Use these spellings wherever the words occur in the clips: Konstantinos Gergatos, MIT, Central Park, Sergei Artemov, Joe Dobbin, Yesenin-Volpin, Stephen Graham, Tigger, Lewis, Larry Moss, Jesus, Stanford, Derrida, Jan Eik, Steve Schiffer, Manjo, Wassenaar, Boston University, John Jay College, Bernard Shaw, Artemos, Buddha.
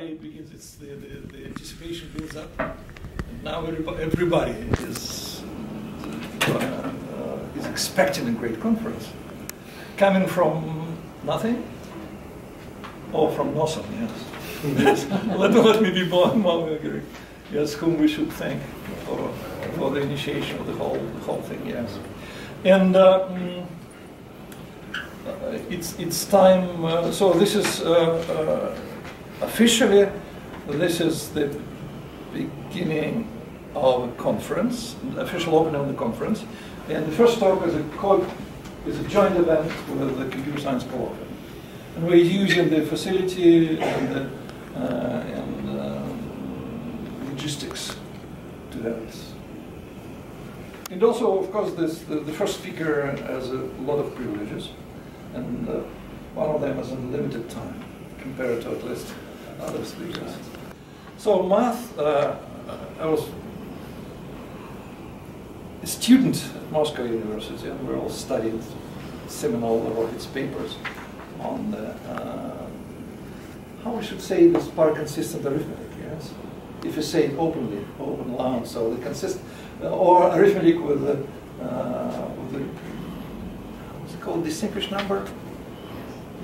everybody begins, it's the anticipation builds up, and now everybody is expecting a great conference. Coming from nothing? Oh, from Nossum, yes. Let me be more agree. Yes, whom we should thank for the initiation of the whole thing, yes. And it's time, so this is officially, this is the beginning of the conference, the official opening of the conference. And the first talk is a joint event with the Computer Science Co-op. And we're using the facility and the logistics to have this. And also, of course, the first speaker has a lot of privileges, and one of them is in limited time compared to at least other speakers. So math, I was a student at Moscow University, and we all studied seminal Rocket's papers on the, how we should say this part consistent arithmetic, yes? If you say it openly, open aloud, so it consists, or arithmetic with the what's it called, distinguished number?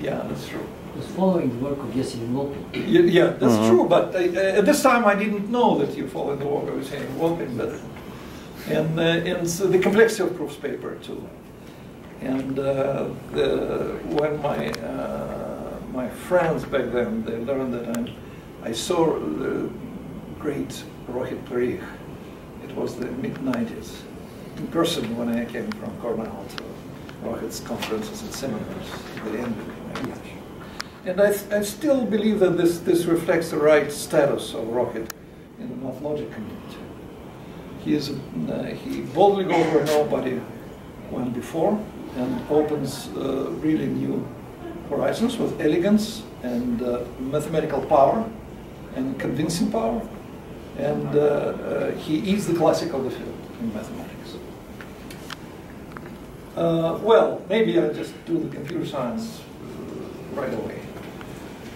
Yeah, that's true. It's following the work of Yesenin-Volpin. Yeah, that's true, but at this time I didn't know that you followed the work of Yesenin-Volpin, but and so the complexity of proofs paper too. And when my friends back then, they learned that I saw the great Rohit Parikh. It was the mid-90s, in person when I came from Cornell to Rohit's conferences and seminars. They ended in English. And I still believe that this reflects the right status of Rohit in the mathologic community. He boldly goes where nobody went before, and opens really new horizons with elegance and mathematical power and convincing power, and he is the classic of the field in mathematics. Well, maybe I'll just do the computer science right away.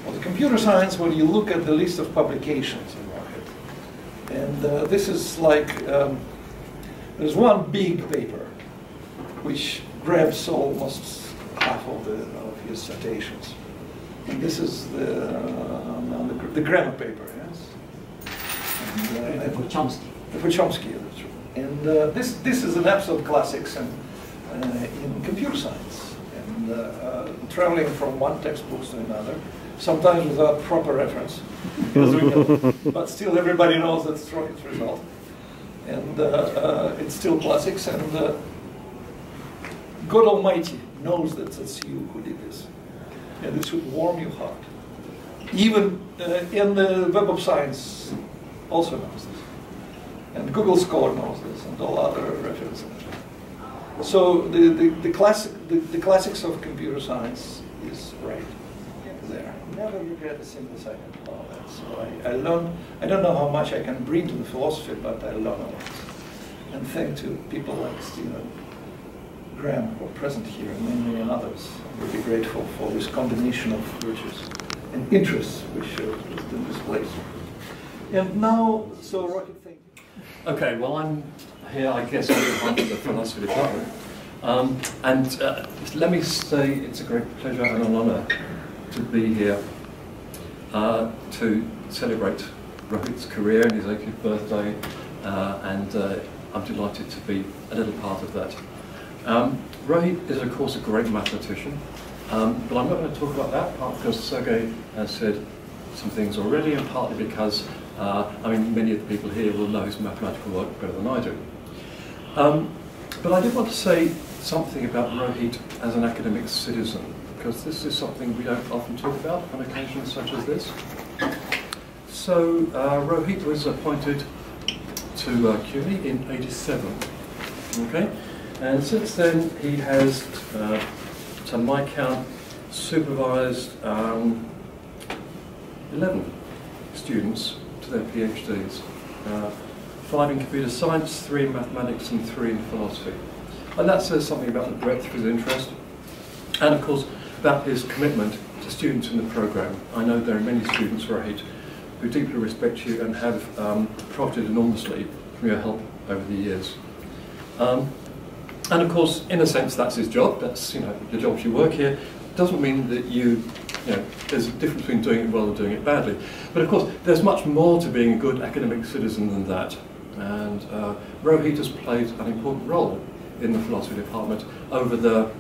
Well, the computer science, when you look at the list of publications in Rocket, and this is like, there's one big paper which grabs almost half of his citations. And this is the grammar paper, yes? And, for Chomsky. For Chomsky, that's right. And this is an absolute classic in computer science. And traveling from one textbook to another, sometimes without proper reference, as we know. But still everybody knows that's Trockett's result. And it's still classics. And God Almighty knows that it's you who did this. And it should warm your heart. Even in the Web of Science also knows this. And Google Scholar knows this, and all other references. So the classics of computer science is right there. Never regret a single second of all that. So I learned, I don't know how much I can bring to the philosophy, but I learned a lot. And thanks to people like Stephen Graham, who are present here, and many, many others. We'll be grateful for this combination of virtues and interests which has been displayed. And now, so Rocket, thank you. Okay, well, I'm here, I guess, I'm the philosophy department. And let me say it's a great pleasure and an honor to be here to celebrate Rocket's career and his 80th birthday. And I'm delighted to be a little part of that. Rohit is, of course, a great mathematician, but I'm not going to talk about that part because Sergei has said some things already, and partly because, I mean, many of the people here will know his mathematical work better than I do. But I did want to say something about Rohit as an academic citizen, because this is something we don't often talk about on occasions such as this. So Rohit was appointed to CUNY in '87, okay? And since then, he has, to my count, supervised 11 students to their PhDs. 5 in computer science, 3 in mathematics, and 3 in philosophy. And that says something about the breadth of his interest, and of course, about his commitment to students in the program. I know there are many students, Rohit, particularly respect you and have profited enormously from your help over the years. And of course, in a sense, that's his job. That's, you know, the job you work here. Doesn't mean that you know, there's a difference between doing it well and doing it badly. But of course, there's much more to being a good academic citizen than that. And Rohit has played an important role in the philosophy department over the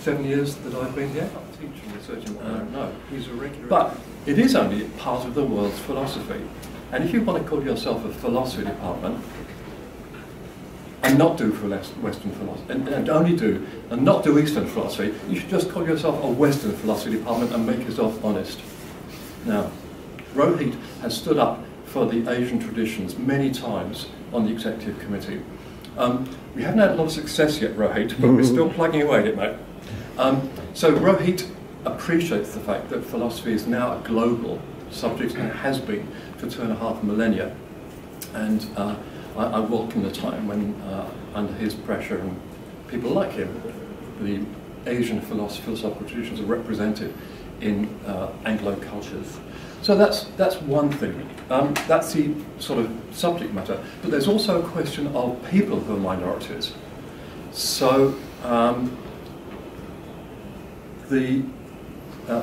7 years that I've been here. I'm teaching, researching, I don't know. He's a regular. But it is only part of the world's philosophy. And if you want to call yourself a philosophy department, and not do Western philosophy, and only do, and not do Eastern philosophy, you should just call yourself a Western philosophy department and make yourself honest. Now, Rohit has stood up for the Asian traditions many times on the executive committee. We haven't had a lot of success yet, Rohit, but we're still plugging away at it, mate. So Rohit appreciates the fact that philosophy is now a global subject, and it has been for 2.5 millennia. And I welcome the time when, under his pressure and people like him, the Asian philosophical traditions are represented in Anglo cultures. So that's one thing. That's the sort of subject matter. But there's also a question of people who are minorities. So the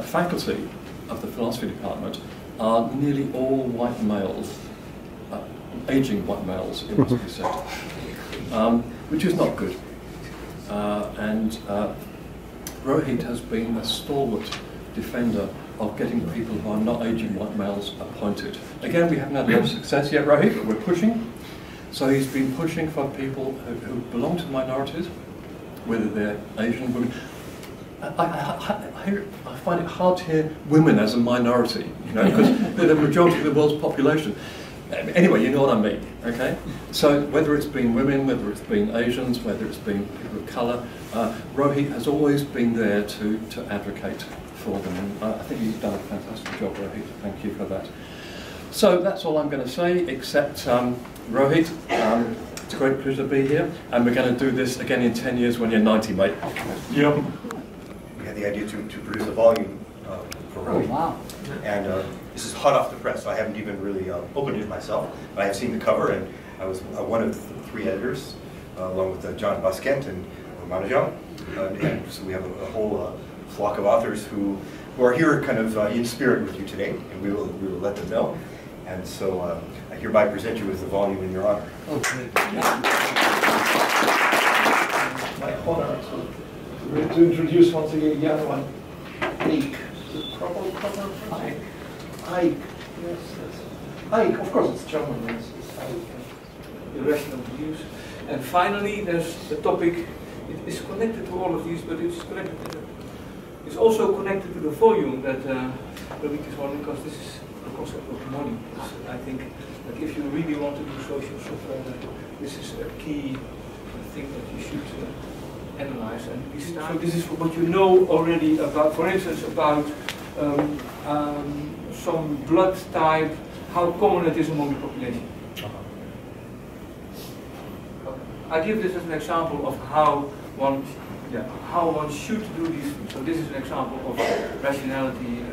faculty of the philosophy department are nearly all white males. Aging white males, it must be said, which is not good. And Rohit has been a stalwart defender of getting people who are not aging white males appointed. Again, we haven't had a lot of success yet, Rohit, but we're pushing. So he's been pushing for people who belong to minorities, whether they're Asian women. I find it hard to hear women as a minority, you know, because they're the majority of the world's population. Anyway, you know what I mean, okay? So whether it's been women, whether it's been Asians, whether it's been people of colour, Rohit has always been there to advocate for them. And I think you've done a fantastic job, Rohit. Thank you for that. So that's all I'm going to say, except Rohit, it's a great pleasure to be here. And we're going to do this again in 10 years when you're 90, mate. Yep. We had the idea to produce a volume for Rohit. Oh, wow. And, this is hot off the press, so I haven't even really opened it myself. But I have seen the cover, and I was one of the three editors, along with John Buskent and Manjo. And so we have a whole flock of authors who are here kind of in spirit with you today, and we will let them know. And so I hereby present you with the volume in your honor. Okay. Yeah. My honor to introduce once again Jan Eik. Ike, yes, yes. Ike, of course it's German, it's Ike, the rest of the use. And finally, there's the topic, it is connected to all of these, but it's also connected to the volume that Rohit is on, because this is the concept of money. It's, I think that if you really want to do social software, this is a key thing that you should analyze. And so this is what you know already about, for instance, about some blood type, how common it is among the population. I give this as an example of how one should do these things. So this is an example of rationality.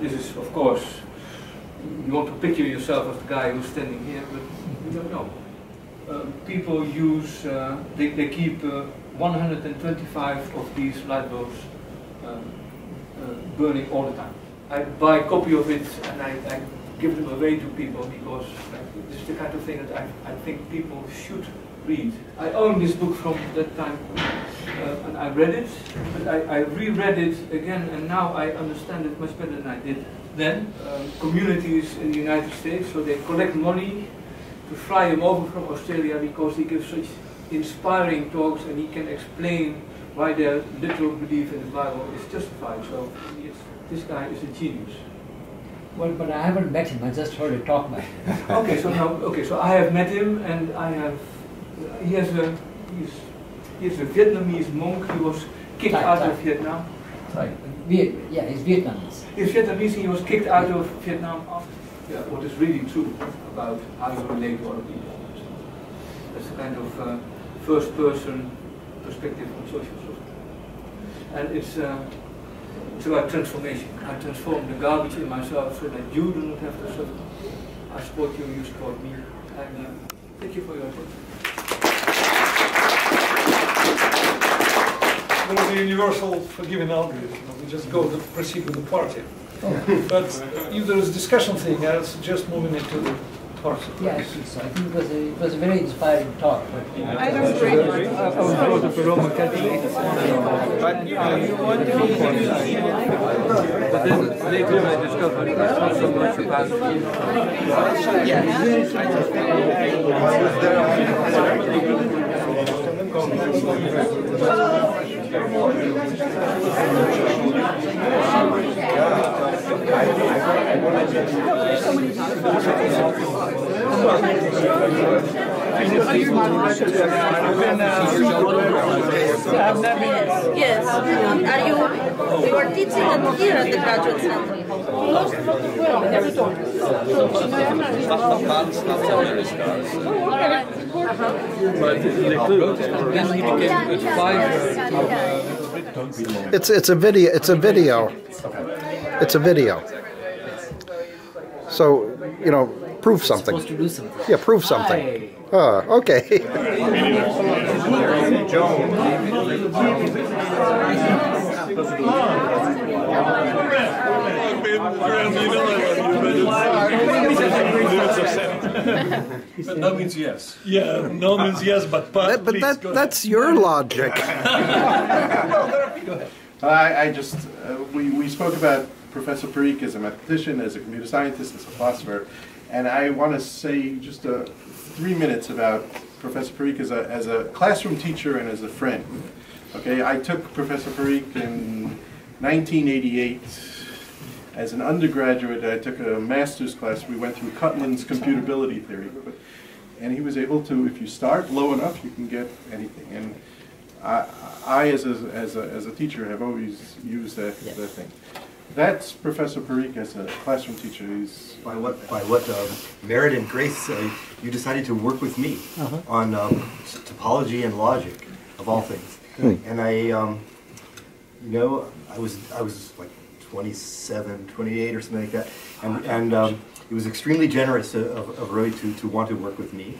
This is, of course, you want to picture yourself as the guy who's standing here, but you don't know. People use, they keep 125 of these light bulbs burning all the time. I buy a copy of it and I give them away to people because this is the kind of thing that I think people should read. I own this book from that time and I read it, but I reread it again and now I understand it much better than I did then. Communities in the United States, so they collect money to fly him over from Australia because he gives such inspiring talks and he can explain why their literal belief in the Bible is justified. So yes, this guy is a genius. Well, but I haven't met him. I just heard a talk about him. Okay, so now, okay, so I have met him, and I have. He is a Vietnamese monk. He was kicked out of Vietnam. Sorry, yeah, he's Vietnamese. He's Vietnamese. He was kicked out of Vietnam. Yeah, what is really true about how you relate to other people. That's a kind of first-person perspective on social. And it's through transformation. I transform the garbage in myself so that you do not have to suffer. I support you, you support me. And thank you for your attention. There is a universal forgiving algorithm. We just go to proceed with the party. Oh. But if there is discussion thing, I suggest moving it to the party. Yes, so I think it was a very inspiring talk. I don't agree. I was a Roman Catholic. But you want to be but then later I discovered it's not so much about Yes. You are teaching here at the Graduate Center. It's a video. So, you know, prove something. Supposed to do something. Yeah, prove something. Okay. But no means yes. Yeah, no means yes, but please, that's your logic. Go ahead. I just, we spoke about Professor Parikh as a mathematician, as a computer scientist, as a philosopher, and I want to say just 3 minutes about Professor Parikh as a classroom teacher and as a friend. Okay, I took Professor Parikh in 1988 as an undergraduate. I took a master's class. We went through Cutland's computability theory, and he was able to, if you start low enough, you can get anything. And I as a teacher, have always used that thing. That's Professor Parikh as a classroom teacher. He's by what merit and grace you decided to work with me on topology and logic of all things. And I was like 27, 28 or something like that, and it was extremely generous of Rohit to want to work with me,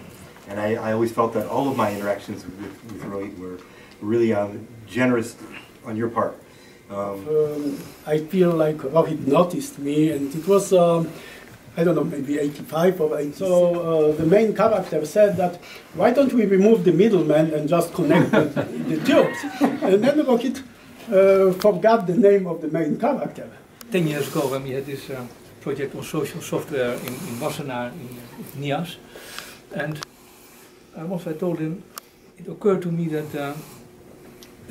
and I always felt that all of my interactions with Rohit were really generous on your part. I feel like Rohit noticed me, and it was, I don't know, maybe 85 or 86. So the main character said that, why don't we remove the middleman and just connect the tubes? And then Rohit forgot the name of the main character. 10 years ago, when we had this project on social software in Wassenaar, in NIAS, and once I told him, it occurred to me that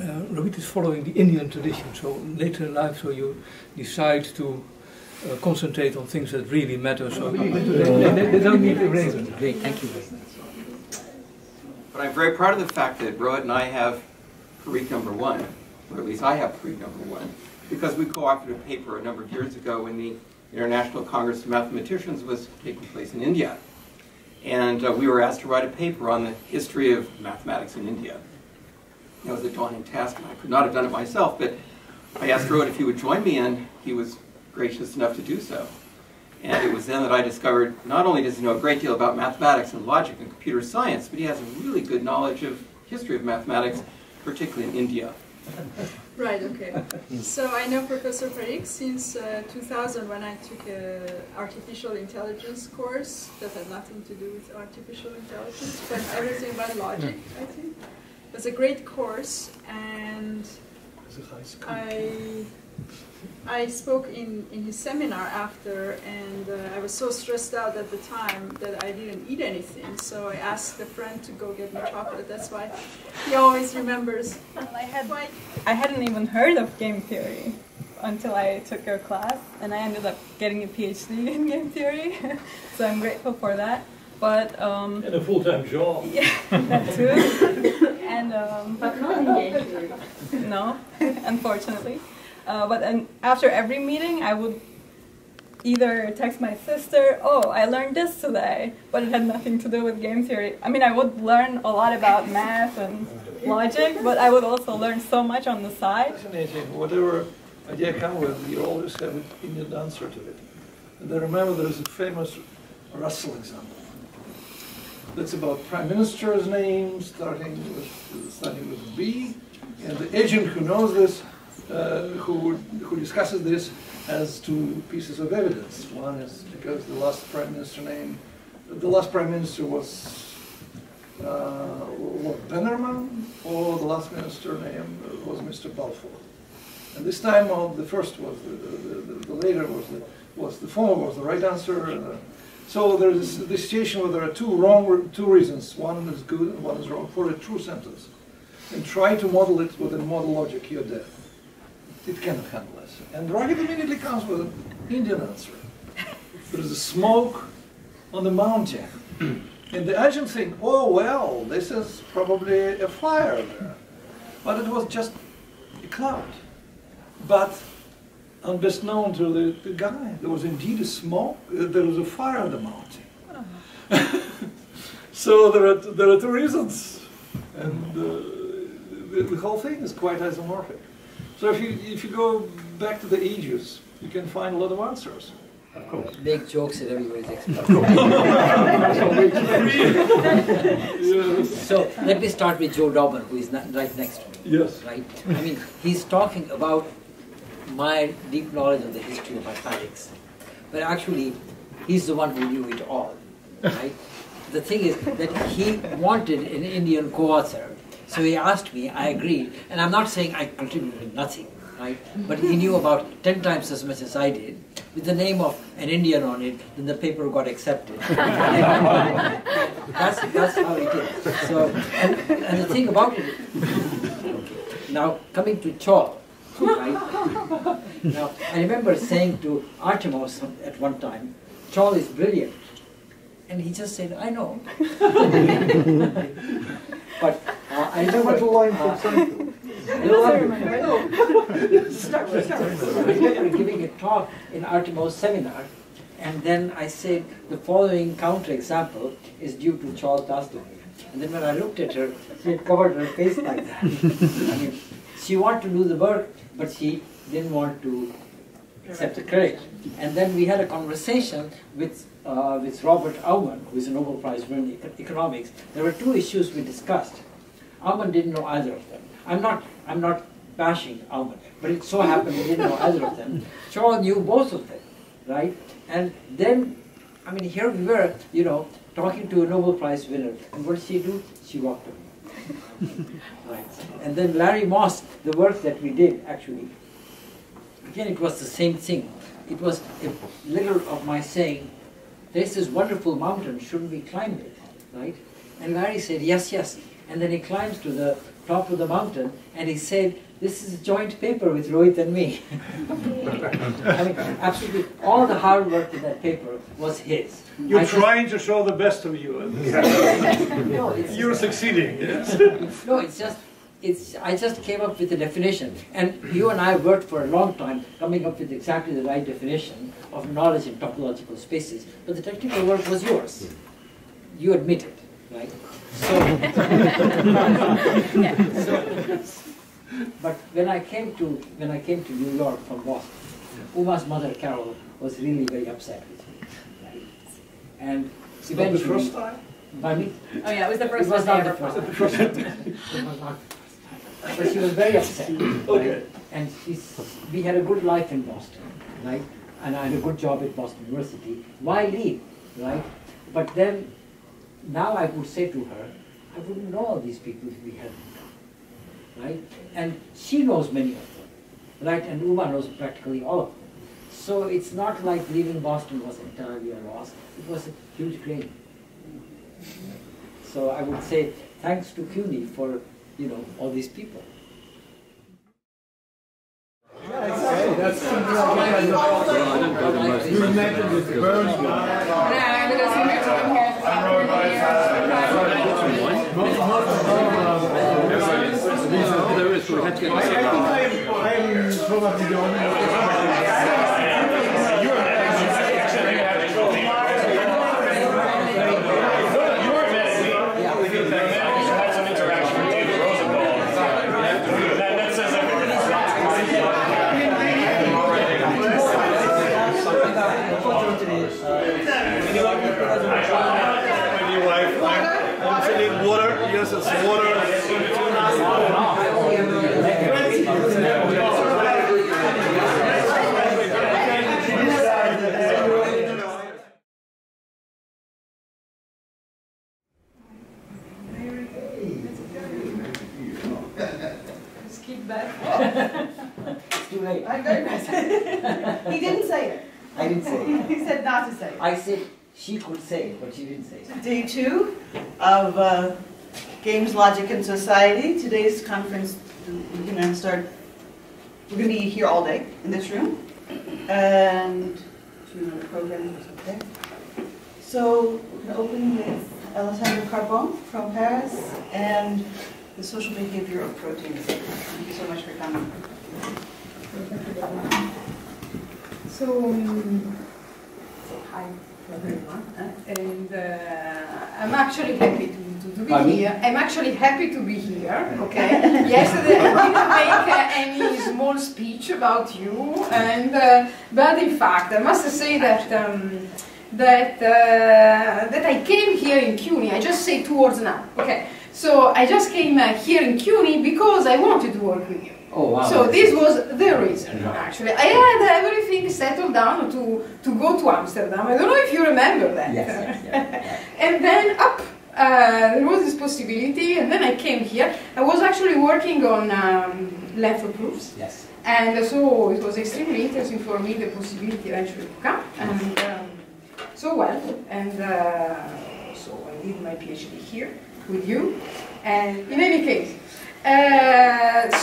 Rohit is following the Indian tradition, so later in life, so you decide to concentrate on things that really matter, so they don't need to raise it. Great, thank you. But I'm very proud of the fact that Rohit and I have Parikh number one, or at least I have Parikh number one, because we co-authored a paper a number of years ago when the International Congress of Mathematicians was taking place in India. And we were asked to write a paper on the history of mathematics in India. That was a daunting task, and I could not have done it myself, but I asked Rohit if he would join me, and he was gracious enough to do so. And it was then that I discovered, not only does he know a great deal about mathematics and logic and computer science, but he has a really good knowledge of history of mathematics, particularly in India. Right, okay. So I know Professor Parikh since 2000, when I took an artificial intelligence course that had nothing to do with artificial intelligence, but everything about logic, I think. It was a great course, and I spoke in his seminar after, and I was so stressed out at the time that I didn't eat anything, so I asked a friend to go get me chocolate. That's why he always remembers. Well, I hadn't even heard of game theory until I took your class, and I ended up getting a PhD in game theory, so I'm grateful for that. But, and a full-time job. Yeah, that too. And, but not engaging. No, unfortunately. But after every meeting, I would either text my sister, oh, I learned this today, but it had nothing to do with game theory. I mean, I would learn a lot about math and logic, but I would also learn so much on the side. Fascinating. Whatever At Yekhanwen, we always have an Indian answer to it. And I remember there's a famous Russell example. That's about prime minister's name, starting with B. And the agent who knows this, who discusses this, has two pieces of evidence. One is because the last prime minister name, the last prime minister was Lord Bannerman, or the last minister name was Mr. Balfour. And this time, the first was the later was the former was the right answer. So there is the situation where there are two reasons. One is good and one is wrong for a true sentence. And try to model it with a model logic, you're dead. It cannot handle us. And Rocket immediately comes with an Indian answer. There is a smoke on the mountain. And the agent thinks, oh, well, this is probably a fire there. But it was just a cloud. But unbest known to the guy, there was indeed a smoke, there was a fire on the mountain. So there are two reasons. And the whole thing is quite isomorphic. So if you go back to the ages, you can find a lot of answers. Of course. Make jokes at everybody's expense. So let me start with Joe Dobbin, who is right next to me. Yes. Right. I mean, he's talking about my deep knowledge of the history of mathematics, but actually, he's the one who knew it all. Right. The thing is that he wanted an Indian co-author. So he asked me, I agreed, and I'm not saying I contributed nothing, right? But he knew about 10 times as much as I did, with the name of an Indian on it, then the paper got accepted. That's how it is. So, and the thing about it, okay, now coming to Chaw, right? Now, I remember saying to Artemos at one time, Chaw is brilliant, and he just said, I know. But I remember the line from something. I remember giving a talk in Artemos seminar, and then I said the following counterexample is due to Charles Tarski. And then when I looked at her, she had covered her face like that. I mean, she wanted to do the work, but she didn't want to accept the credit. And then we had a conversation with Robert Aumann, who is a Nobel Prize winner in economics. There were two issues we discussed. Aumann didn't know either of them. I'm not bashing Aumann, but it so happened he didn't know either of them. Shaw knew both of them, right? And then, I mean, here we were, you know, talking to a Nobel Prize winner, and what did she do? She walked away. Right. And then Larry Moss, the work that we did, actually, again, it was the same thing. It was a little of my saying, there's this wonderful mountain, shouldn't we climb it, right? And Larry said, yes, yes. And then he climbs to the top of the mountain, and he said, this is a joint paper with Rohit and me. I mean, absolutely, all the hard work in that paper was his. You're trying to show the best of you. No, you're succeeding. Yes. No, it's just, I just came up with a definition, and you and I worked for a long time coming up with exactly the right definition of knowledge in topological spaces, but the technical work was yours. You admit it, right? So, but when I came to New York from Boston, Uma's mother Carol was really very upset with me, right? And eventually, the first time? By me? Oh yeah, it was the first time. It was not the first time. But she was very upset. Right? Okay. And we had a good life in Boston, right? And I had a good job at Boston University. Why leave, right? But then, now I would say to her, I wouldn't know all these people if we hadn't, right? And she knows many of them, right? And Uma knows practically all of them. So it's not like leaving Boston was entirely a loss. It was a huge gain. So I would say thanks to CUNY for, you know, all these people. That says everything. Right? Water. Yes, it's water. Just keep back. It's too late. I don't know. He didn't say it. I didn't say it. He said not to say it. I said she could say it, but she didn't say it. Day two of Games, Logic, and Society. Today's conference, we're going to start, we're going to be here all day in this room. And the program is up there. So we're going to open with Alessandro Carbon from Paris and the social behavior of proteins. Thank you so much for coming. So, hi. And I'm actually happy to be here. I'm actually happy to be here, okay? Yesterday I didn't make any small speech about you, and but in fact I must say that that I came here in CUNY. I just say 2 words now, okay? So I just came here in CUNY because I wanted to work with you. Oh, wow. So this was the reason, actually. I had everything settled down to go to Amsterdam. I don't know if you remember that. Yes, yes, yes. And then up, there was this possibility, and then I came here. I was actually working on length proofs. Yes. And so it was extremely interesting for me, the possibility eventually to come. And so well, and so I did my PhD here with you. And in any case,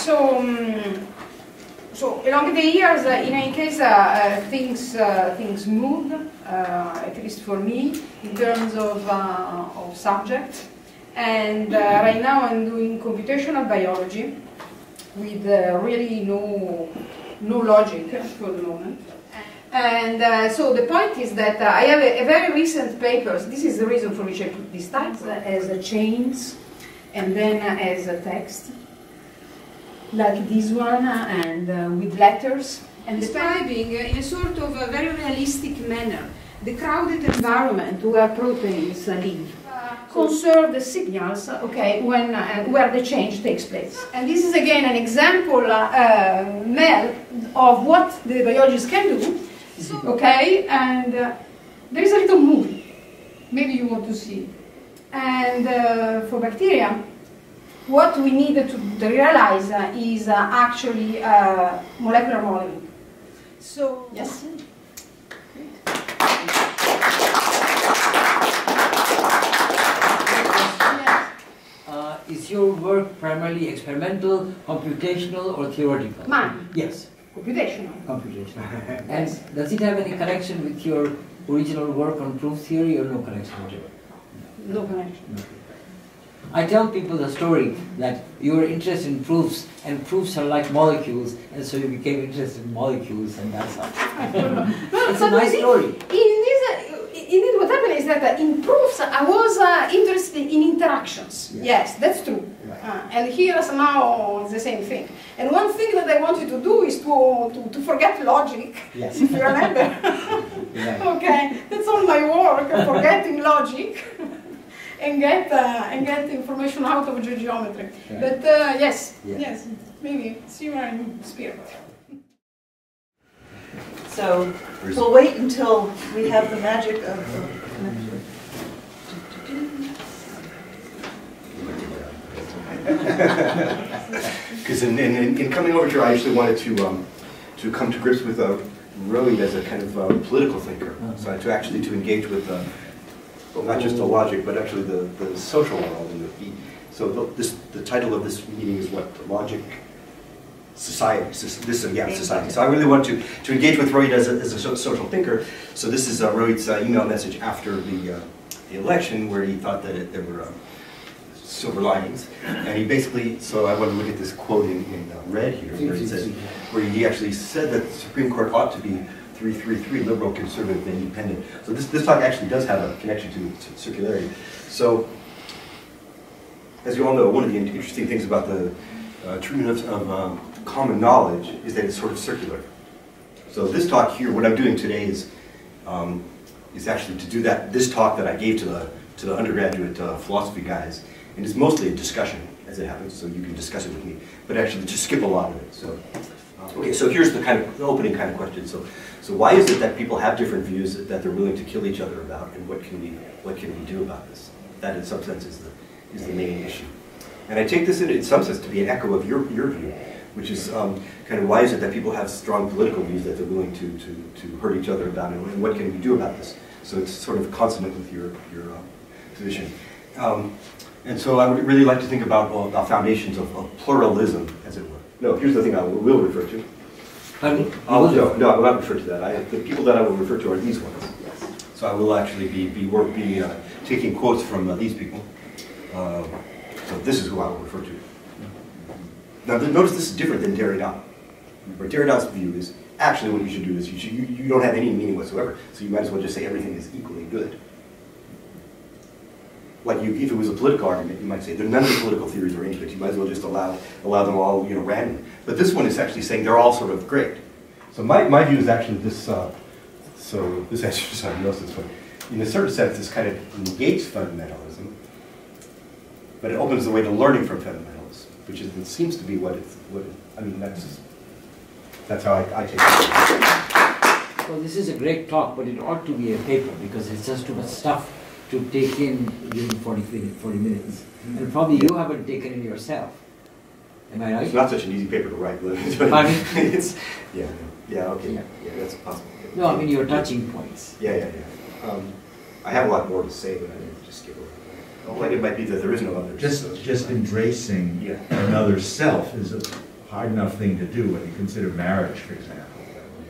so along the years, in any case, things moved, at least for me, in terms of subjects. And right now, I'm doing computational biology with really no logic for the moment. And so the point is that I have a very recent paper. So this is the reason for which I put these tags as chains. And then as a text, like this one, and with letters. And describing in a sort of a very realistic manner the crowded environment where proteins live, conserve the signals, okay, when, where the change takes place. And this is again an example, Mel, of what the biologists can do, okay, and there is a little movie, maybe you want to see. And for bacteria, what we needed to realize is actually molecular modeling. So, yes. Is your work primarily experimental, computational, or theoretical? Mine? Yes. Computational. Computational. And does it have any connection with your original work on proof theory, or no connection whatever? No connection. No. I tell people the story that you were interested in proofs, and proofs are like molecules, and so you became interested in molecules, and that's how. It's a nice story. Indeed, what happened is that in proofs I was interested in interactions. Yes, yes, that's true. Right. And here somehow it's the same thing. And one thing that I wanted to do is to forget logic, yes. If you remember. Yeah. Okay, that's all my work, forgetting logic. And get information out of geometry. Okay. But yes, yeah. Yes, maybe see you are in spirit. So we'll wait until we have the magic of connection. Because in coming over here, I actually wanted to come to grips with Rohit as a kind of political thinker. So to engage with. Well, not just the logic, but actually the social world. And the title of this meeting is what? The Logic, Society. Society. So I really want to engage with Rohit as a social thinker. So this is Rohit's email message after the election, where he thought that there were silver linings. And he basically, so I want to look at this quote in red here, where he says, where he actually said that the Supreme Court ought to be 333, liberal, conservative, and independent. So this talk actually does have a connection to circularity. So, as you all know, one of the interesting things about the treatment of common knowledge is that it's sort of circular. So this talk here, what I'm doing today is actually to do that. This talk that I gave to the to the undergraduate philosophy guys, and it's mostly a discussion, as it happens, so you can discuss it with me, but actually just skip a lot of it. So, okay, so here's the kind of the opening kind of question. So why is it that people have different views that they're willing to kill each other about, and what can we do about this? That, in some sense, is the main issue. And I take this in some sense to be an echo of your view, which is kind of why is it that people have strong political views that they're willing to hurt each other about, and what can we do about this? So it's sort of consonant with your position. And so I would really like to think about, well, the foundations of pluralism, as it were. No, here's the thing I will refer to. No, I will not refer to that. The people that I will refer to are these ones. Yes. So I will actually be taking quotes from these people. So this is who I will refer to. Now, notice this is different than Derrida. Where Derrida's view is, actually what you should do is, you don't have any meaning whatsoever, so you might as well just say everything is equally good. Like, if it was a political argument, you might say, none of the political theories are any good, you might as well just allow them all, random. But this one is actually saying they're all sort of great. So my view is actually this, so this exercise knows this one. In a certain sense, this kind of negates fundamentalism, but it opens the way to learning from fundamentalism, which is, it seems to be that's how I take it. Well, this is a great talk, but it ought to be a paper, because it's just too much stuff to take in during 40 minutes. And probably you haven't taken it yourself. Am I right? It's not such an easy paper to write. Pardon? It's, yeah, okay, yeah, that's possible. No, I mean, you're touching points. Yeah. I have a lot more to say, but I didn't just give a little. It might be that there is no other. Just embracing another self is a hard enough thing to do when you consider marriage, for example.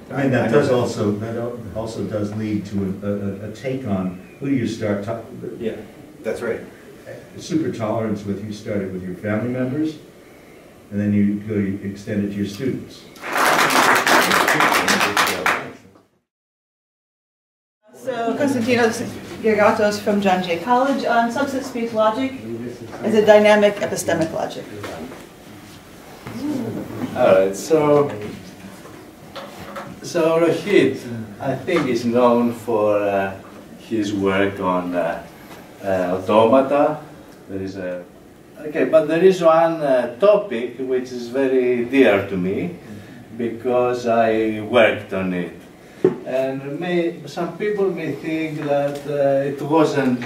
I mean, that also does lead to a take on who do you start talking? Yeah, that's right. Super tolerance with you started with your family members, and then you extend it to your students. So Konstantinos Gergatos from John Jay College on substance-based logic as a dynamic epistemic logic. So Rohit, I think, is known for his work on automata. There is but there is one topic which is very dear to me because I worked on it. And some people may think that it wasn't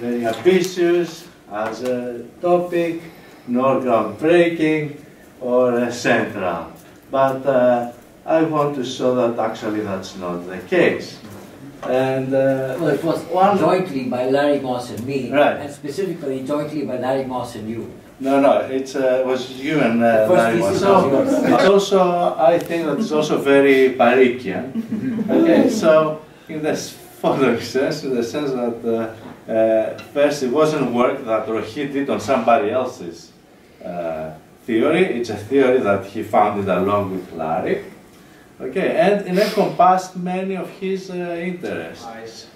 very ambitious as a topic, nor groundbreaking or central. But I want to show that actually that's not the case. And well, it was jointly by Larry Moss and me, right. And specifically jointly by Larry Moss and you. No, it was you and Larry Moss. So it's also, I think that it's also very Parikian. Okay, so in this following sense, in the sense that first it wasn't work that Rohit did on somebody else's theory. It's a theory that he founded along with Larry. Okay, and it encompassed many of his interests.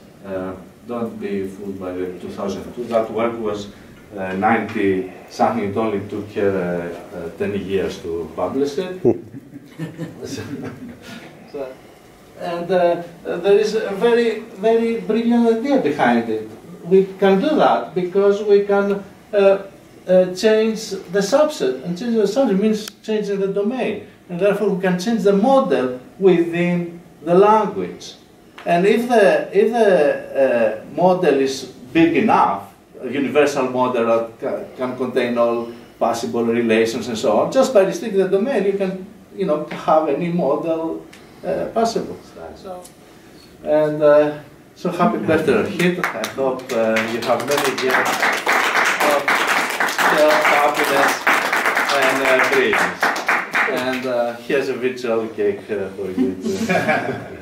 Don't be fooled by the 2002. That work was 90-something. It only took her 10 years to publish it. There is a very, very brilliant idea behind it. We can do that because we can change the subset. And changing the subset means changing the domain. And therefore we can change the model within the language. And if the model is big enough, a universal model that can contain all possible relations and so on, just by restricting the domain, you can have any model possible. So, and so happy birthday, Rohit. I hope you have many years of happiness and dreams. And here's a virtual cake for you.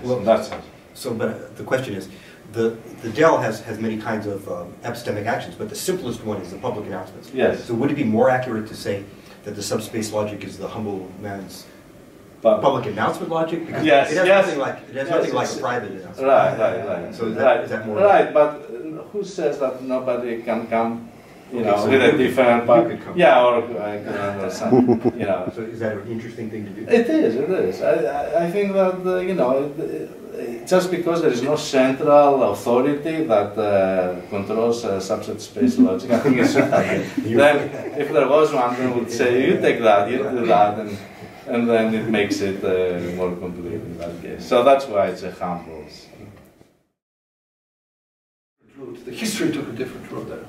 Well, that's it. So, but the question is, the DEL has many kinds of epistemic actions, but the simplest one is the public announcements. Yes. So would it be more accurate to say that the subspace logic is the humble man's public announcement logic? Because yes, it has nothing like a private announcement. Right. So is that more right? But who says that nobody can come? So with a different public, or something, So is that an interesting thing to do? It is. I think that just because there is no central authority that controls subset space logic, I think it's then if there was one, then would say, you take that, you do that, and then it makes it more complete in that case. So that's why it's a humble. The history took a different road there.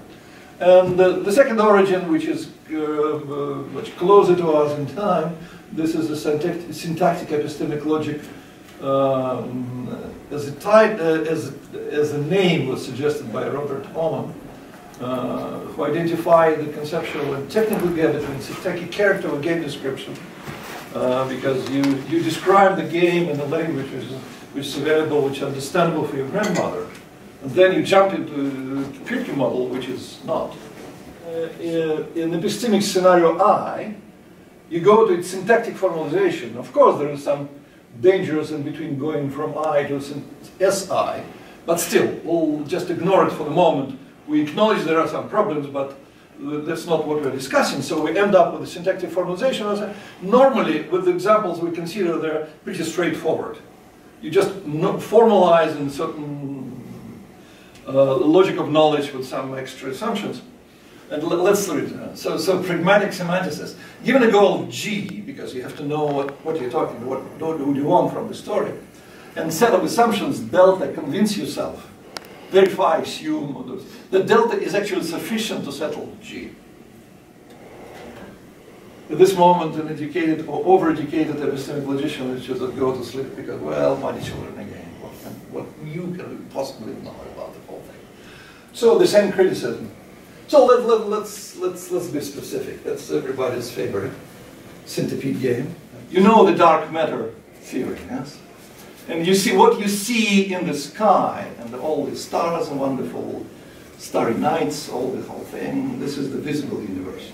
And the second origin, which is much closer to us in time, this is the syntactic epistemic logic, as the name was suggested by Robert Aumann, who identified the conceptual and technical gap between syntactic character and game description, because you describe the game in a language which is available, which is understandable for your grandmother. And then you jump into the Kripke model, which is not. In epistemic scenario I, you go to its syntactic formalization. Of course, there is some dangers in between going from I to SI, but still, we'll just ignore it for the moment. We acknowledge there are some problems, but that's not what we're discussing. So we end up with the syntactic formalization. Normally, with the examples we consider, they're pretty straightforward. You just formalize in certain logic of knowledge with some extra assumptions. And let's read it. So pragmatic semanticists. Given a goal of G, because you have to know what you're talking about, what you want from the story, and set of assumptions, delta, convince yourself, verify, assume. The delta is actually sufficient to settle G. At this moment, an educated or over-educated epistemic logician is just going to go to sleep because, well, my children again. What you can possibly know about the whole thing. So the same criticism. So let's be specific. That's everybody's favorite centipede game. You know the dark matter theory, yes? And you see what you see in the sky and all the stars and wonderful starry nights, all the whole thing. This is the visible universe.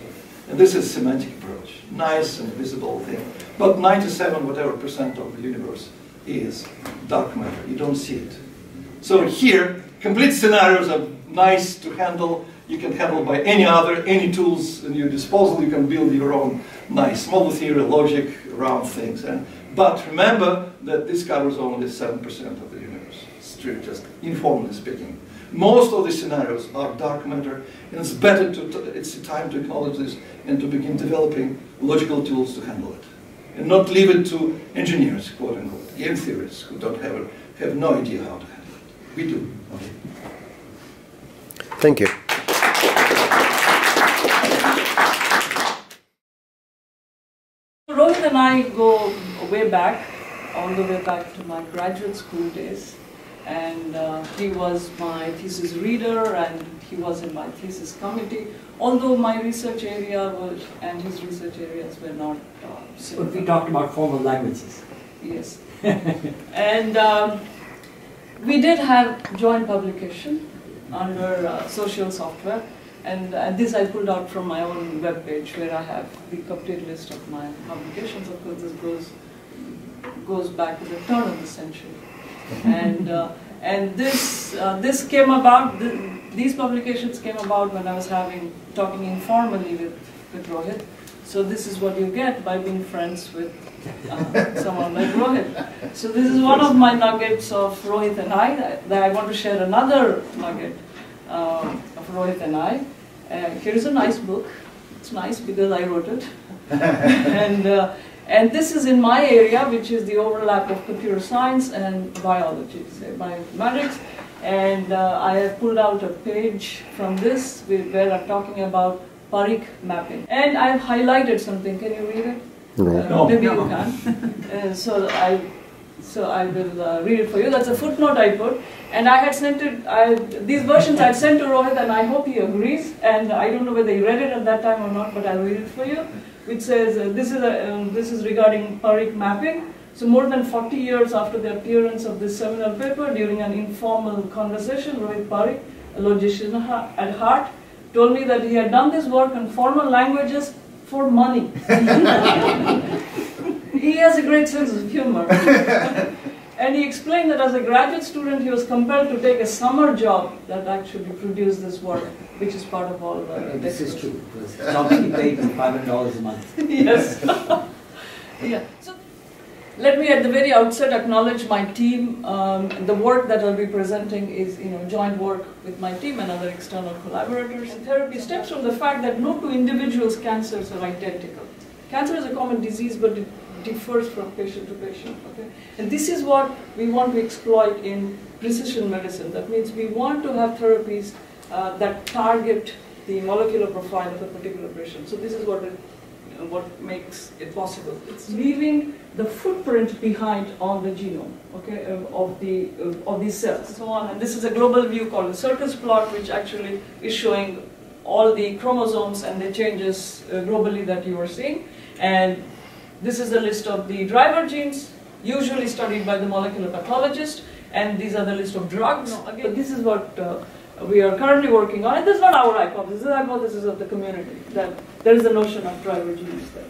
And this is semantic approach. Nice and visible thing. But 97 whatever percent of the universe is dark matter. You don't see it. So here, complete scenarios are nice to handle. You can handle by any tools at your disposal. You can build your own nice model theory, logic around things. But remember that this covers only 7% of the universe, just informally speaking. Most of the scenarios are dark matter, and it's better it's time to acknowledge this and to begin developing logical tools to handle it. And not leave it to engineers, quote unquote, game theorists who don't have no idea how to handle it. We do. Okay. Thank you. Rohit and I go way back, all the way back to my graduate school days. And he was my thesis reader, and he was in my thesis committee. Although my research area was, and his research areas were not similar. But we talked about formal languages. Yes. And we did have joint publication under social software. And this I pulled out from my own webpage, where I have the complete list of my publications. Of course, this goes back to the turn of the century. And this came about. These publications came about when I was talking informally with Rohit. So this is what you get by being friends with someone like Rohit. So this is one of my nuggets of Rohit and I. That I want to share another nugget of Rohit and I. Here's a nice book. It's nice because I wrote it. And this is in my area, which is the overlap of computer science and biology, say bioinformatics. And I have pulled out a page from this where I'm talking about Parikh mapping. And I've highlighted something. Can you read it? No. Maybe you can. So I will read it for you. That's a footnote I put. And I had sent it, these versions I had sent to Rohit, and I hope he agrees. And I don't know whether he read it at that time or not, but I'll read it for you. Which says, this is regarding Parikh mapping. So more than 40 years after the appearance of this seminal paper, during an informal conversation, Rohit Parikh, a logician at heart, told me that he had done this work in formal languages for money. He has a great sense of humor. And he explained that as a graduate student, he was compelled to take a summer job that actually produced this work, which is part of all the... this is true. Chomsky paid $500 a month. Yes. Yeah. So Let me at the very outset acknowledge my team. The work that I'll be presenting is, joint work with my team and other external collaborators. And therapy stems from the fact that no two individuals' cancers are identical. Cancer is a common disease, but it differs from patient to patient. Okay? And this is what we want to exploit in precision medicine. That means we want to have therapies that target the molecular profile of a particular patient. So this is what makes it possible. It's leaving the footprint behind on the genome, okay, of these cells, so on. And this is a global view called a circus plot, which actually is showing all the chromosomes and the changes globally that you are seeing. And this is a list of the driver genes, usually studied by the molecular pathologist, and these are the list of drugs. No, again, this is what we are currently working on, and this is not our hypothesis, this is the hypothesis of the community, that there is a notion of driver genes there.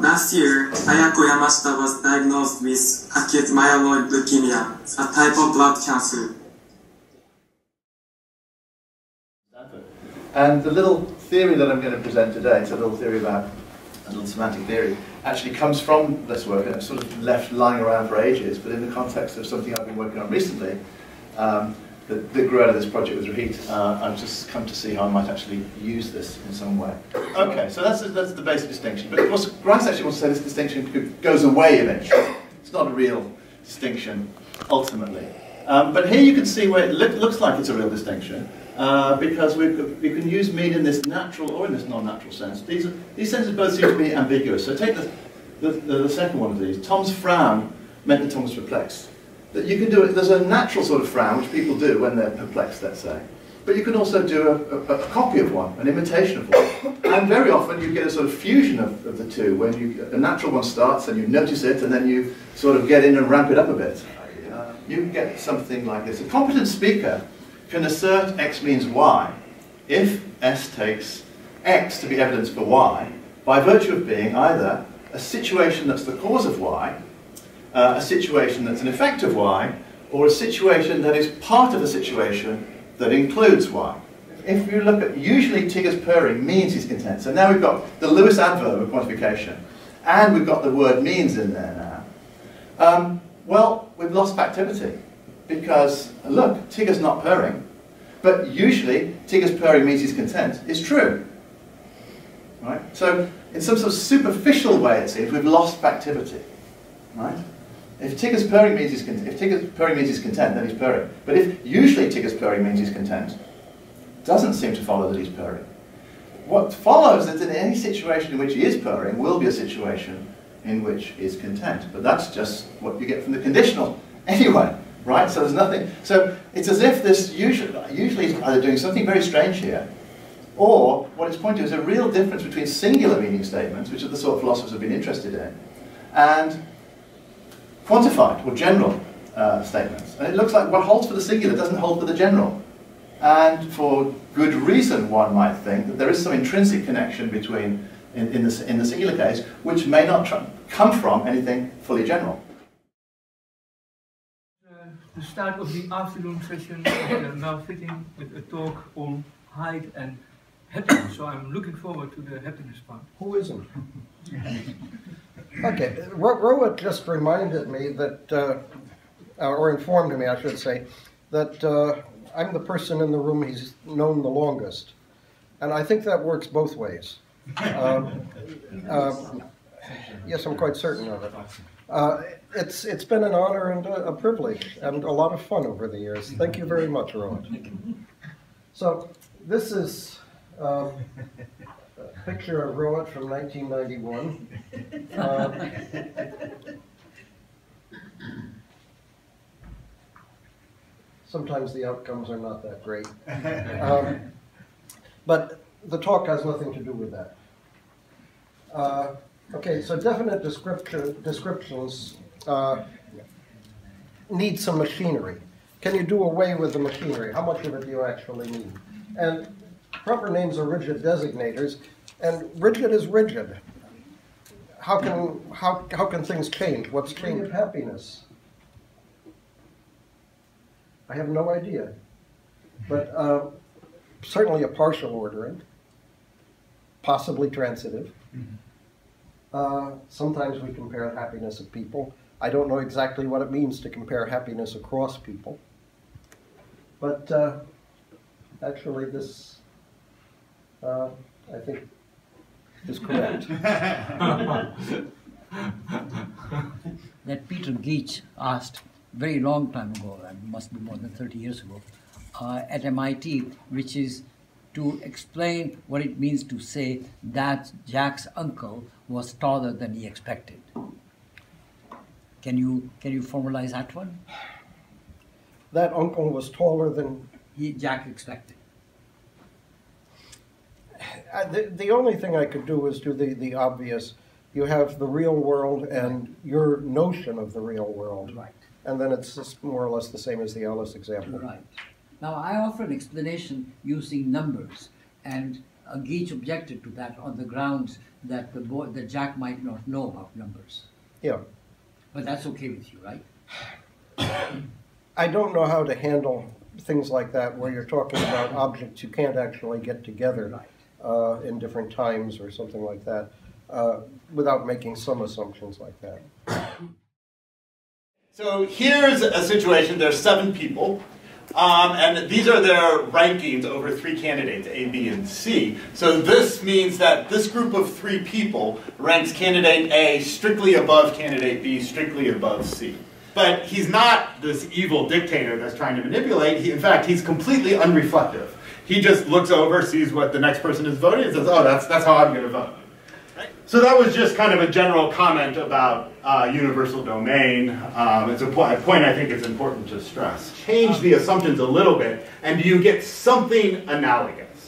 Last year, Ayako Yamashita was diagnosed with acute myeloid leukemia, a type of blood cancer. And the little theory that I'm going to present today, it's a little theory about a little semantic theory, actually comes from this work, and it's sort of left lying around for ages, but in the context of something I've been working on recently, that grew out of this project with Rohit, I've just come to see how I might actually use this in some way. Okay, so that's the basic distinction, but of course Grice actually wants to say this distinction goes away eventually. It's not a real distinction, ultimately. But here you can see where it looks like it's a real distinction, because we can use mean in this natural or in this non-natural sense. These senses both seem to be ambiguous. So take the second one of these. Tom's frown meant that Tom was perplexed. That you can do it. There's a natural sort of frown which people do when they're perplexed, let's say. But you can also do a copy of one, an imitation of one. And very often you get a sort of fusion of the two, when you, a natural one starts and you notice it, and then you sort of get in and ramp it up a bit. You can get something like this. A competent speaker can assert X means Y if S takes X to be evidence for Y, by virtue of being either a situation that's the cause of Y, a situation that's an effect of Y, or a situation that is part of a situation that includes Y. If you look at, usually Tigger's purring means he's content. So now we've got the Lewis adverb of quantification, and we've got the word means in there now. Well, we've lost activity. Because, look, Tigger's not purring, but usually Tigger's purring means he's content is true. Right? So, in some sort of superficial way, it seems, we've lost activity. Right? If Tigger's purring means he's content, then he's purring. But if usually Tigger's purring means he's content, it doesn't seem to follow that he's purring. What follows is that in any situation in which he is purring will be a situation in which he's content. But that's just what you get from the conditional anyway. Right? So there's nothing. So it's as if this usually is either doing something very strange here, or what it's pointing to is a real difference between singular meaning statements, which are the sort philosophers have been interested in, and quantified or general statements. And it looks like what holds for the singular doesn't hold for the general. And for good reason, one might think that there is some intrinsic connection between, in the singular case, which may not come from anything fully general. The start of the afternoon session, we are now sitting with a talk on height and happiness, so I'm looking forward to the happiness part. Who isn't? Okay, Rohit just reminded me that, or informed me, I should say, that I'm the person in the room he's known the longest, and I think that works both ways. Yes, I'm quite certain of it. It's been an honor and a privilege and a lot of fun over the years. Thank you very much, Rohit. So this is a picture of Rohit from 1991. Sometimes the outcomes are not that great. But the talk has nothing to do with that. Okay, so definite descriptions need some machinery. Can you do away with the machinery? How much of it do you actually need? And proper names are rigid designators, and rigid is rigid. How can things change? What's changed? Happiness? I have no idea, but certainly a partial ordering. possibly transitive. Mm-hmm. Sometimes we compare happiness of people. I don't know exactly what it means to compare happiness across people. But actually this, I think, is correct. That Peter Geach asked very long time ago, and must be more than 30 years ago, at MIT, which is to explain what it means to say that Jack's uncle was taller than he expected. Can you formalize that one? That uncle was taller than Jack expected. The only thing I could do is do the obvious. You have the real world and your notion of the real world. Right. And then it's just more or less the same as the Ellis example. Right. Now, I offer an explanation using numbers, and Geach objected to that on the grounds that that Jack might not know about numbers. Yeah. But that's okay with you, right? I don't know how to handle things like that where you're talking about objects you can't actually get together. Right. In different times or something like that, without making some assumptions like that. So here's a situation. There's 7 people, and these are their rankings over 3 candidates, A, B, and C. So this means that this group of 3 people ranks candidate A strictly above candidate B, strictly above C. But he's not this evil dictator that's trying to manipulate. In fact, he's completely unreflective. He just looks over, sees what the next person is voting, and says, oh, that's how I'm going to vote. Right? So that was just kind of a general comment about universal domain. It's a point I think it's important to stress. Change the assumptions a little bit, and you get something analogous.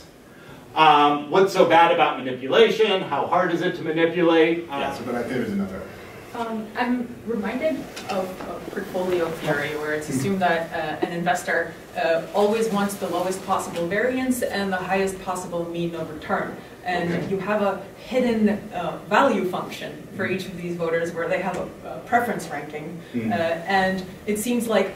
What's so bad about manipulation? How hard is it to manipulate? Yes, but I think there's another. I'm reminded of portfolio theory, where it's assumed that an investor always wants the lowest possible variance and the highest possible mean of return. And you have a hidden value function for each of these voters where they have a preference ranking. And it seems like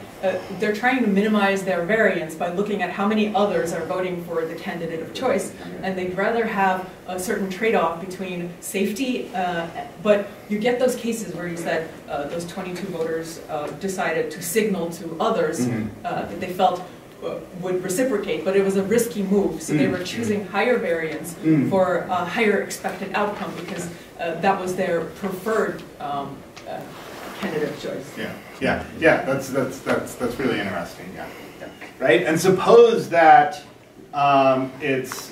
they're trying to minimize their variance by looking at how many others are voting for the candidate of choice. And they'd rather have a certain trade-off between safety, but you get those cases where you said those 22 voters decided to signal to others that they felt would reciprocate, but it was a risky move, so they were choosing higher variance for a higher expected outcome because that was their preferred candidate choice. Yeah, yeah, yeah. That's really interesting. Yeah, yeah. Right. And suppose that it's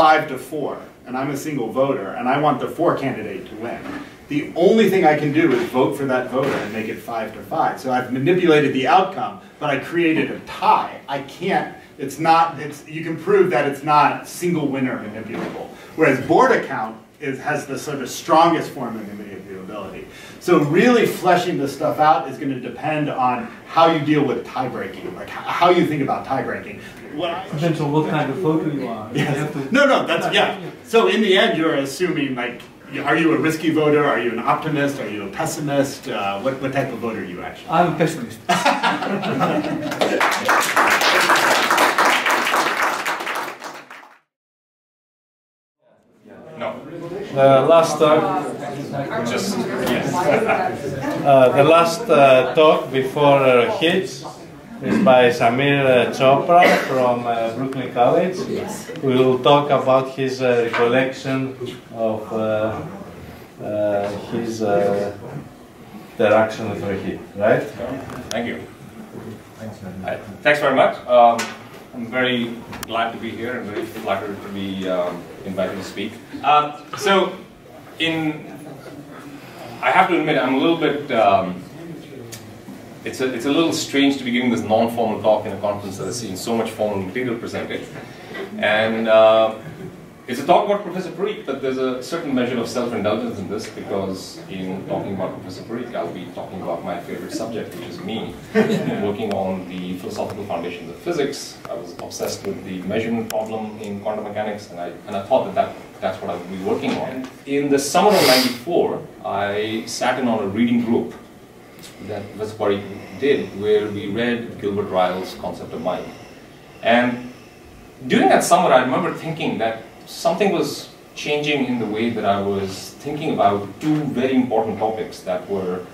5 to 4, and I'm a single voter, and I want the 4 candidate to win. The only thing I can do is vote for that voter and make it 5 to 5. So I've manipulated the outcome, but I created a tie. I can't, you can prove that it's not single winner manipulable. Whereas board account has the sort of strongest form of manipulability. So really fleshing this stuff out is going to depend on how you deal with tie breaking, like how you think about tie breaking. Depends on what kind of voter you are. Yes. Yeah. So in the end, you're assuming like, are you a risky voter? Are you an optimist? Are you a pessimist? What type of voter are you actually? I'm a pessimist. No. The last talk before Rohit is by Samir Chopra from Brooklyn College. Yes. We will talk about his recollection of his interaction with Rohit, right? Thank you. Thanks very much. I'm very glad to be here and very flattered to be invited to speak. I have to admit, I'm a little bit... It's a little strange to be giving this non-formal talk in a conference that has seen so much formal material presented. And it's a talk about Professor Parikh, but there's a certain measure of self-indulgence in this, because in talking about Professor Parikh, I'll be talking about my favorite subject, which is me, working on the philosophical foundations of physics. I was obsessed with the measurement problem in quantum mechanics, and I thought that's what I would be working on. In the summer of '94, I sat in on a reading group that was what he did, where we read Gilbert Ryle's Concept of Mind. And during that summer, I remember thinking that something was changing in the way that I was thinking about two very important topics that were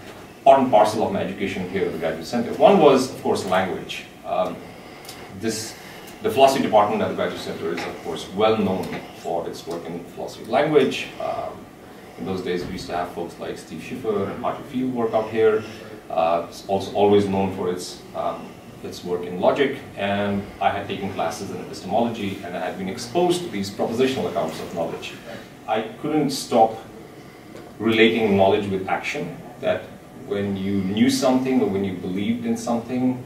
part and parcel of my education here at the Graduate Center. One was, of course, language. The philosophy department at the Graduate Center is, of course, well known for its work in philosophy of language. In those days, we used to have folks like Steve Schiffer and Marty Field work out here. It's also always known for its work in logic, and I had taken classes in epistemology, and I had been exposed to these propositional accounts of knowledge. I couldn't stop relating knowledge with action, that when you knew something or when you believed in something,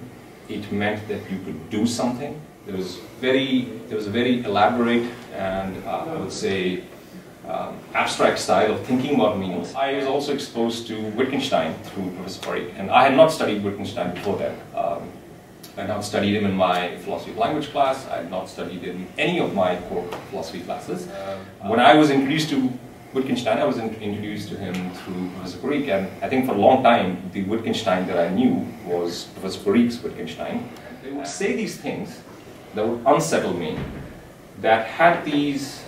it meant that you could do something. There was a very elaborate and, I would say, abstract style of thinking about meanings. I was also exposed to Wittgenstein through Professor Parikh, and I had not studied Wittgenstein before then. I had not studied him in my philosophy of language class. I had not studied him in any of my core philosophy classes. When I was introduced to Wittgenstein, I was introduced to him through Professor Parikh, and I think for a long time, the Wittgenstein that I knew was Professor Parikh's Wittgenstein. They would say these things that would unsettle me, that had these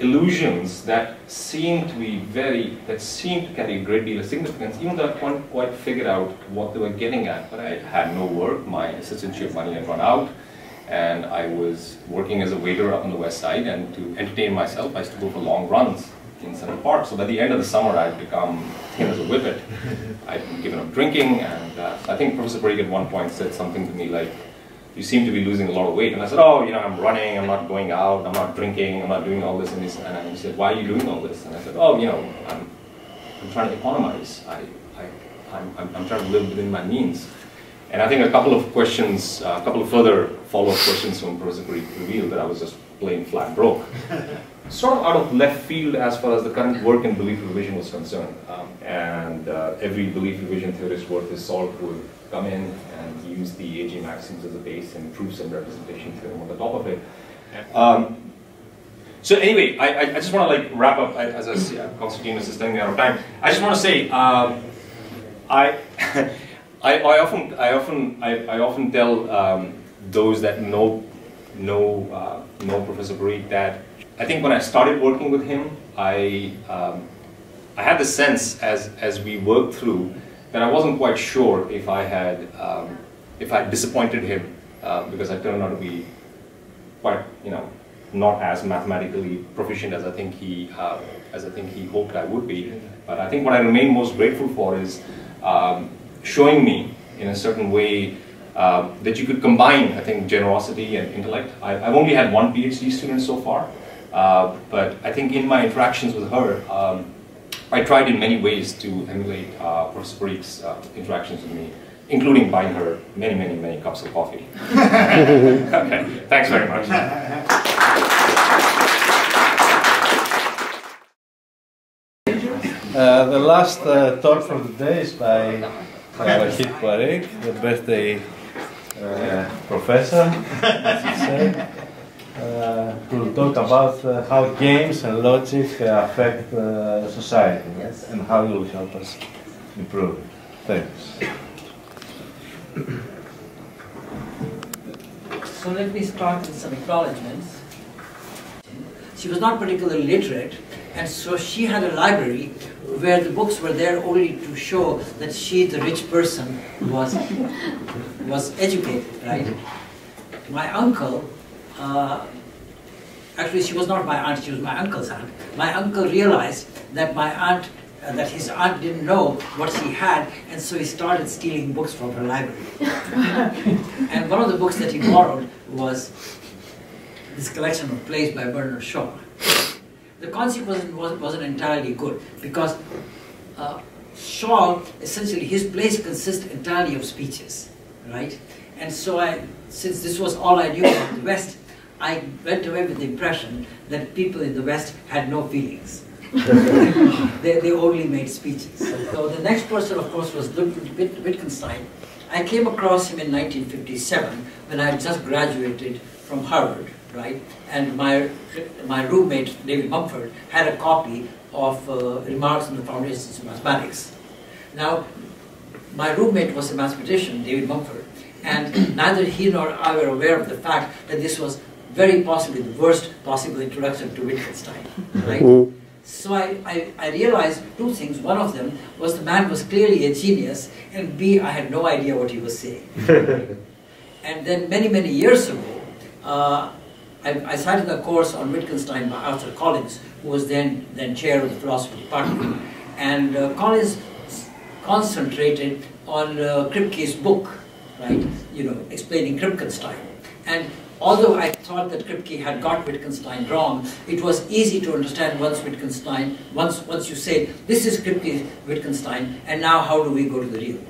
illusions that seemed to carry a great deal of significance, even though I couldn't quite figure out what they were getting at. But I had no work, my assistantship money had run out, and I was working as a waiter up on the West Side, and to entertain myself, I used to go for long runs in Central Park. So by the end of the summer, I'd become thin as a whippet. I'd given up drinking, and I think Professor Parikh at one point said something to me like, "You seem to be losing a lot of weight." And I said, "Oh, you know, I'm running, I'm not going out, I'm not drinking, I'm not doing all this and this." And he said, "Why are you doing all this?" And I said, "Oh, you know, I'm trying to economize. I'm trying to live within my means." And I think a couple of questions, a couple of further follow-up questions from Professor Parikh revealed that I was just plain flat broke. Sort of out of left field as far as the current work in belief revision was concerned. Every belief revision theorist worth his salt would come in and use the AG maxims as a base and prove some representation theorem on the top of it. So anyway, I just want to like wrap up, as I see Konstantinos is telling me out of time. I just want to say, I often tell those that know Professor Parikh that I think when I started working with him, I had the sense as we worked through that I wasn't quite sure if I had disappointed him, because I turned out to be quite, you know, not as mathematically proficient as I think he hoped I would be. But I think what I remain most grateful for is showing me in a certain way that you could combine, I think, generosity and intellect. I've only had one PhD student so far, but I think in my interactions with her, I tried in many ways to emulate Professor Parikh's interactions with me, including buying her many, many, many cups of coffee. Okay, thanks very much. The last talk for the day is by Rohit Parikh, the birthday professor, as you say. To talk about how games and logic affect society, yes, and how it will help us improve it. Thanks. So let me start with some acknowledgements. She was not particularly literate, and so she had a library where the books were there only to show that she, the rich person, was educated, right? My uncle, actually, she was not my aunt, she was my uncle's aunt. My uncle realized that his aunt didn't know what she had, and so he started stealing books from her library. And one of the books that he borrowed was this collection of plays by Bernard Shaw. The consequence wasn't entirely good, because Shaw, essentially, his plays consist entirely of speeches, right? And so since this was all I knew about the West, I went away with the impression that people in the West had no feelings. They only made speeches. So the next person, of course, was Wittgenstein. I came across him in 1957 when I had just graduated from Harvard, right? And my roommate, David Mumford, had a copy of Remarks on the Foundations of Mathematics. Now, my roommate was a mathematician, David Mumford, and neither he nor I were aware of the fact that this was very possibly the worst possible introduction to Wittgenstein, right? Mm. So I realized two things. One of them was the man was clearly a genius, and B, I had no idea what he was saying. And then many years ago, I started a course on Wittgenstein by Arthur Collins, who was then chair of the philosophy department. And Collins concentrated on Kripke's book, right? You know, explaining Wittgenstein. And although I thought that Kripke had got Wittgenstein wrong, it was easy to understand once Wittgenstein, once you say, this is Kripke's Wittgenstein, and now how do we go to the real world?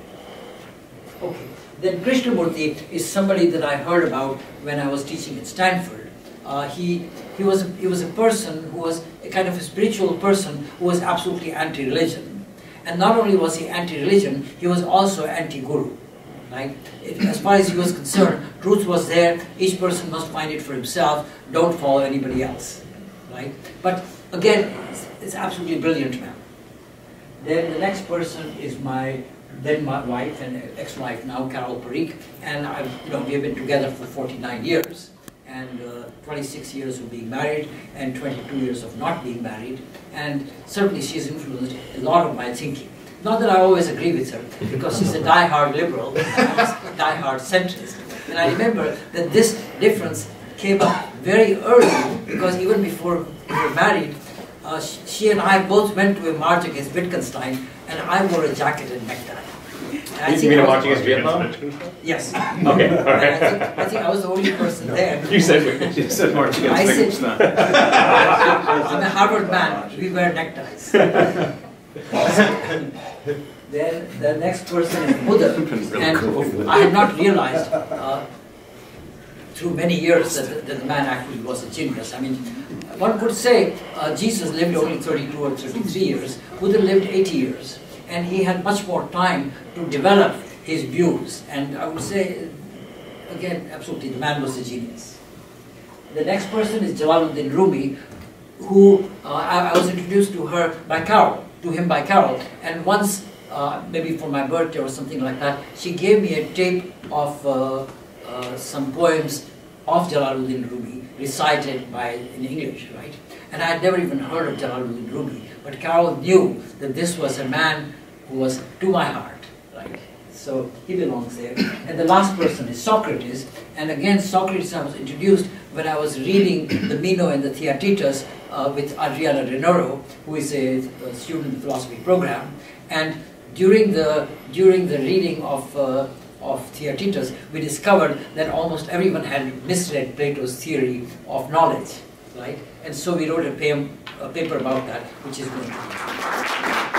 Okay. Then Krishnamurti is somebody that I heard about when I was teaching at Stanford. He was a person who was a kind of a spiritual person who was absolutely anti-religion. And not only was he anti-religion, he was also anti-guru. Right? As far as he was concerned, truth was there, each person must find it for himself, don't follow anybody else. Right? But again, it's absolutely brilliant man. Then the next person is my wife and ex-wife now, Carol Parikh, and we've been together for 49 years, and 26 years of being married, and 22 years of not being married, and certainly she's influenced a lot of my thinking. Not that I always agree with her, because she's a die-hard liberal, and I was die-hard centrist. And I remember that this difference came up very early, because even before we were married, she and I both went to a march against Wittgenstein, and I wore a jacket and necktie. You mean a march against Vietnam? Yes. Okay, all right. I think I was the only person there. You said march against Wittgenstein. I'm a Harvard man. We wear neckties. Then the next person is Buddha, and I had not realized through many years that the man actually was a genius. I mean, one could say Jesus lived only 32 or 33 years, Buddha lived 80 years, and he had much more time to develop his views, and I would say, again, absolutely, the man was a genius. The next person is Jalaluddin Rumi, who I was introduced to her by Carol. To him by Carol, and once, maybe for my birthday or something like that, she gave me a tape of some poems of Jalaluddin Rumi, recited in English, right? And I had never even heard of Jalaluddin Rumi, but Carol knew that this was a man who was to my heart, right? So he belongs there. And the last person is Socrates, and again Socrates I was introduced when I was reading the Meno and the Theaetetus with Adriana Renoro, who is a student in the philosophy program, and during the reading of Theaetetus, we discovered that almost everyone had misread Plato's theory of knowledge, right? And so we wrote a paper about that, which is going to be.